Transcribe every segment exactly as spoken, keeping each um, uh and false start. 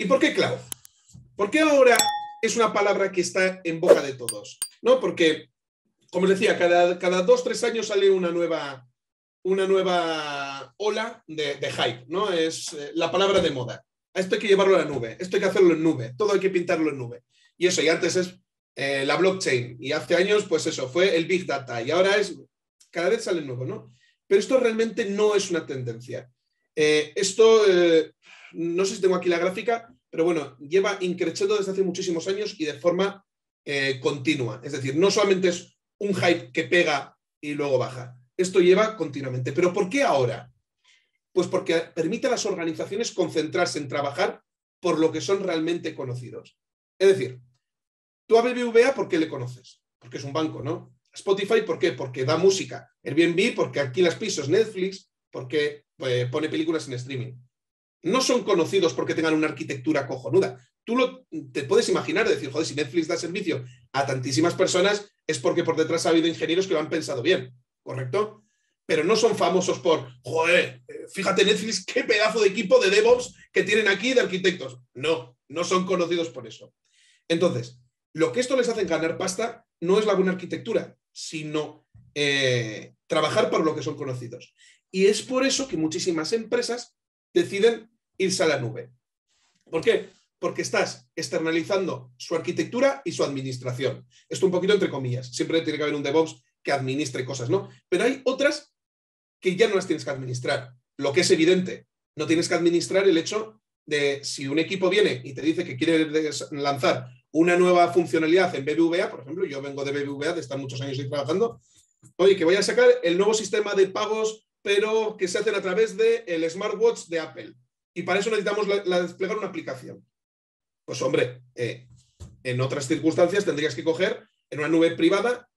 ¿Y por qué cloud? ¿Por qué ahora es una palabra que está en boca de todos? ¿No? Porque, como les decía, cada, cada dos, tres años sale una nueva, una nueva ola de, de hype, ¿no? Es eh, la palabra de moda. Esto hay que llevarlo a la nube, esto hay que hacerlo en nube, todo hay que pintarlo en nube. Y eso, y antes es eh, la blockchain, y hace años, pues eso, fue el Big Data, y ahora es, cada vez sale nuevo, ¿no? Pero esto realmente no es una tendencia. Eh, esto, eh, no sé si tengo aquí la gráfica, pero bueno, lleva increciendo desde hace muchísimos años y de forma eh, continua. Es decir, no solamente es un hype que pega y luego baja. Esto lleva continuamente. ¿Pero por qué ahora? Pues porque permite a las organizaciones concentrarse en trabajar por lo que son realmente conocidos. Es decir, tú a B B V A, ¿por qué le conoces? Porque es un banco, ¿no? Spotify, ¿por qué? Porque da música. Airbnb, porque alquilas pisos. Netflix, porque pues, pone películas en streaming. No son conocidos porque tengan una arquitectura cojonuda. Tú lo, te puedes imaginar, decir, joder, si Netflix da servicio a tantísimas personas, es porque por detrás ha habido ingenieros que lo han pensado bien, ¿correcto? Pero no son famosos por, joder, fíjate Netflix, qué pedazo de equipo de DevOps que tienen aquí de arquitectos. No, no son conocidos por eso. Entonces, lo que esto les hace ganar pasta no es la buena arquitectura, sino eh, trabajar por lo que son conocidos. Y es por eso que muchísimas empresas deciden irse a la nube. ¿Por qué? Porque estás externalizando su arquitectura y su administración. Esto un poquito entre comillas. Siempre tiene que haber un DevOps que administre cosas, ¿no? Pero hay otras que ya no las tienes que administrar. Lo que es evidente, no tienes que administrar el hecho de si un equipo viene y te dice que quiere lanzar una nueva funcionalidad en B B V A, por ejemplo, yo vengo de B B V A, de estar muchos años ahí trabajando, oye, que voy a sacar el nuevo sistema de pagos pero que se hacen a través del smartwatch de Apple. Y para eso necesitamos la, la desplegar una aplicación. Pues hombre, eh, en otras circunstancias tendrías que coger en una nube privada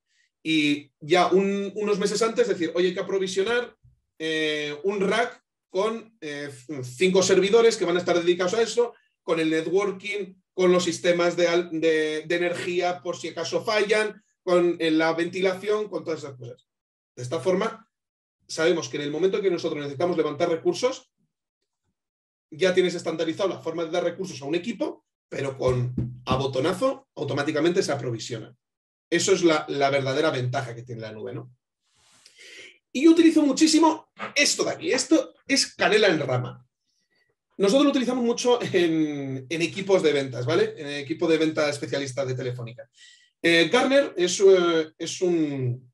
y ya un, unos meses antes decir, oye, hay que aprovisionar eh, un rack con eh, cinco servidores que van a estar dedicados a eso, con el networking, con los sistemas de, de, de energía por si acaso fallan, con eh, la ventilación, con todas esas cosas. De esta forma, sabemos que en el momento en que nosotros necesitamos levantar recursos, ya tienes estandarizado la forma de dar recursos a un equipo, pero con abotonazo automáticamente se aprovisiona. Eso es la, la verdadera ventaja que tiene la nube, ¿no? Y yo utilizo muchísimo esto de aquí. Esto es canela en rama. Nosotros lo utilizamos mucho en, en equipos de ventas, ¿vale? En el equipo de venta especialista de Telefónica. Eh, Gartner es, eh, es un...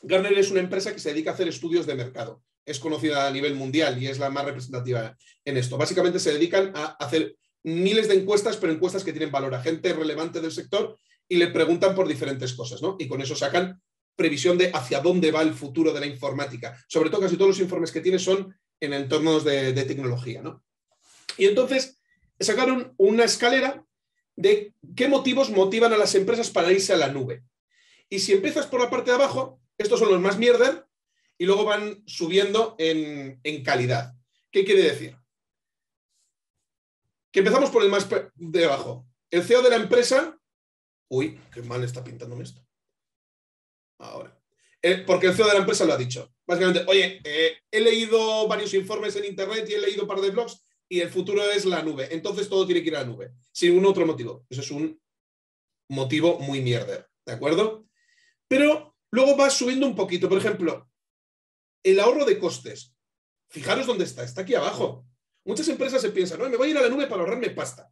Gartner es una empresa que se dedica a hacer estudios de mercado. Es conocida a nivel mundial y es la más representativa en esto. Básicamente se dedican a hacer miles de encuestas, pero encuestas que tienen valor a gente relevante del sector y le preguntan por diferentes cosas, ¿no? Y con eso sacan previsión de hacia dónde va el futuro de la informática. Sobre todo, casi todos los informes que tiene son en entornos de, de tecnología, ¿no? Y entonces sacaron una escalera de qué motivos motivan a las empresas para irse a la nube. Y si empiezas por la parte de abajo, estos son los más mierder y luego van subiendo en, en calidad. ¿Qué quiere decir? Que empezamos por el más de abajo. El C E O de la empresa... Uy, qué mal está pintándome esto. Ahora. Eh, porque el C E O de la empresa lo ha dicho. Básicamente, oye, eh, he leído varios informes en internet y he leído un par de blogs y el futuro es la nube. Entonces todo tiene que ir a la nube. Sin ningún otro motivo. Eso es un motivo muy mierder. ¿De acuerdo? Pero... luego va subiendo un poquito. Por ejemplo, el ahorro de costes. Fijaros dónde está. Está aquí abajo. Muchas empresas se piensan, no, me voy a ir a la nube para ahorrarme pasta.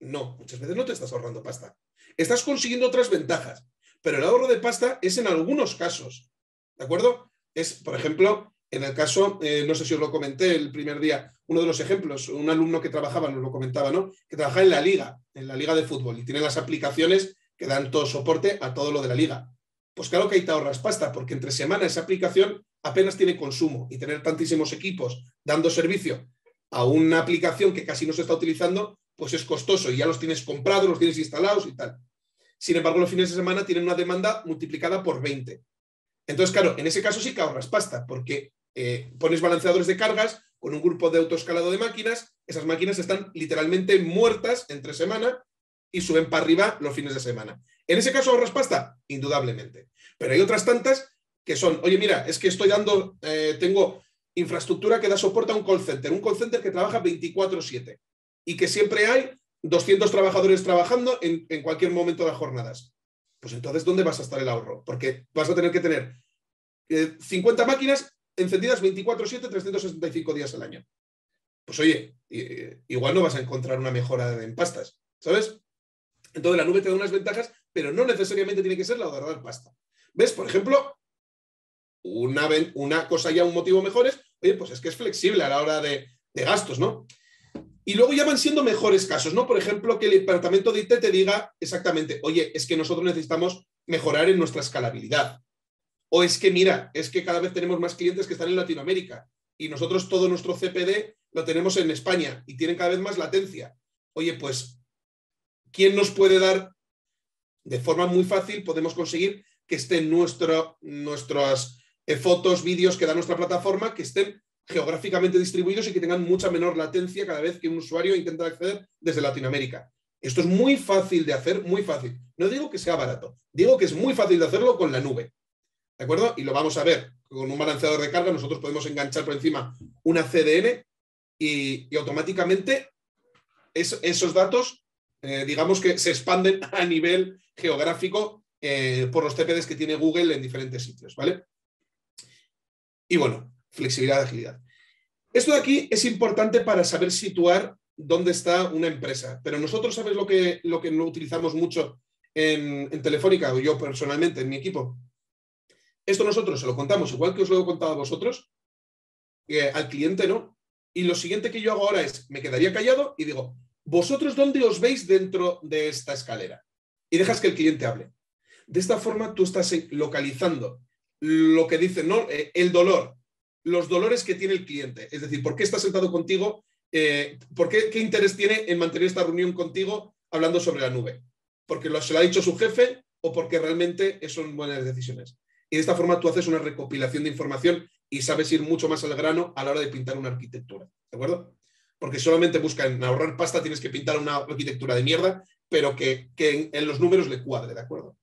No, muchas veces no te estás ahorrando pasta. Estás consiguiendo otras ventajas. Pero el ahorro de pasta es en algunos casos. ¿De acuerdo? Es, por ejemplo, en el caso, eh, no sé si os lo comenté el primer día, uno de los ejemplos, un alumno que trabajaba, nos lo comentaba, ¿no? Que trabaja en la Liga, en la Liga de Fútbol, y tiene las aplicaciones que dan todo soporte a todo lo de la Liga. Pues claro que ahí te ahorras pasta, porque entre semana esa aplicación apenas tiene consumo y tener tantísimos equipos dando servicio a una aplicación que casi no se está utilizando, pues es costoso y ya los tienes comprados, los tienes instalados y tal. Sin embargo, los fines de semana tienen una demanda multiplicada por veinte. Entonces, claro, en ese caso sí que ahorras pasta, porque eh, pones balanceadores de cargas con un grupo de autoescalado de máquinas, esas máquinas están literalmente muertas entre semana y suben para arriba los fines de semana. ¿En ese caso ahorras pasta? Indudablemente. Pero hay otras tantas que son, oye, mira, es que estoy dando, eh, tengo infraestructura que da soporte a un call center, un call center que trabaja veinticuatro siete. y que siempre hay doscientos trabajadores trabajando en, en cualquier momento de las jornadas. Pues entonces, ¿dónde vas a estar el ahorro? Porque vas a tener que tener eh, cincuenta máquinas encendidas veinticuatro siete, trescientos sesenta y cinco días al año. Pues oye, eh, igual no vas a encontrar una mejora en pastas, ¿sabes? Entonces la nube te da unas ventajas, pero no necesariamente tiene que ser la de ahorrar pasta. ¿Ves? Por ejemplo, una, una cosa ya, un motivo mejor es, oye, pues es que es flexible a la hora de, de gastos, ¿no? Y luego ya van siendo mejores casos, ¿no? Por ejemplo, que el departamento de I T te diga exactamente, oye, es que nosotros necesitamos mejorar en nuestra escalabilidad. O es que, mira, es que cada vez tenemos más clientes que están en Latinoamérica y nosotros todo nuestro C P D lo tenemos en España y tienen cada vez más latencia. Oye, pues, ¿quién nos puede dar? De forma muy fácil podemos conseguir que estén nuestro, nuestras fotos, vídeos que da nuestra plataforma, que estén geográficamente distribuidos y que tengan mucha menor latencia cada vez que un usuario intenta acceder desde Latinoamérica. Esto es muy fácil de hacer, muy fácil. No digo que sea barato, digo que es muy fácil de hacerlo con la nube, ¿de acuerdo? Y lo vamos a ver. Con un balanceador de carga nosotros podemos enganchar por encima una C D N y, y automáticamente es, esos datos, eh, digamos que se expanden a nivel geográfico eh, por los C P Ds que tiene Google en diferentes sitios, ¿vale? Y bueno, flexibilidad, agilidad. Esto de aquí es importante para saber situar dónde está una empresa. Pero nosotros, ¿sabes lo que, lo que no utilizamos mucho en, en Telefónica? O yo personalmente, en mi equipo. Esto nosotros se lo contamos, igual que os lo he contado a vosotros, eh, al cliente no. Y lo siguiente que yo hago ahora es, me quedaría callado y digo, ¿vosotros dónde os veis dentro de esta escalera? Y dejas que el cliente hable. De esta forma tú estás localizando lo que dice, ¿no? Eh, el dolor. Los dolores que tiene el cliente. Es decir, ¿por qué está sentado contigo? Eh, ¿por qué, ¿Qué interés tiene en mantener esta reunión contigo hablando sobre la nube? ¿Porque lo, se lo ha dicho su jefe o porque realmente son buenas decisiones? Y de esta forma tú haces una recopilación de información y sabes ir mucho más al grano a la hora de pintar una arquitectura, ¿de acuerdo? Porque solamente buscan ahorrar pasta, tienes que pintar una arquitectura de mierda, pero que, que en, en los números le cuadre, ¿de acuerdo?